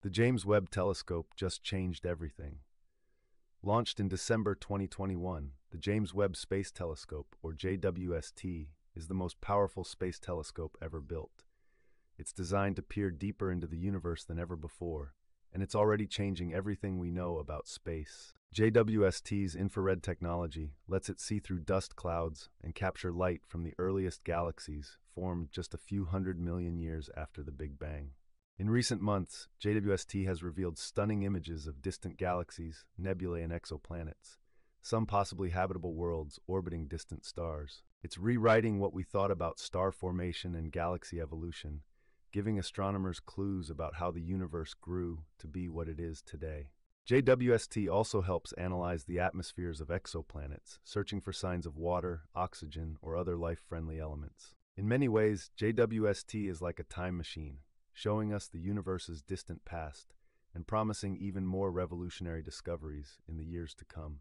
The James Webb Telescope just changed everything. Launched in December 2021, the James Webb Space Telescope, or JWST, is the most powerful space telescope ever built. It's designed to peer deeper into the universe than ever before, and it's already changing everything we know about space. JWST's infrared technology lets it see through dust clouds and capture light from the earliest galaxies formed just a few 100 million years after the Big Bang. In recent months, JWST has revealed stunning images of distant galaxies, nebulae, and exoplanets, some possibly habitable worlds orbiting distant stars. It's rewriting what we thought about star formation and galaxy evolution, giving astronomers clues about how the universe grew to be what it is today. JWST also helps analyze the atmospheres of exoplanets, searching for signs of water, oxygen, or other life-friendly elements. In many ways, JWST is like a time machine, showing us the universe's distant past and promising even more revolutionary discoveries in the years to come.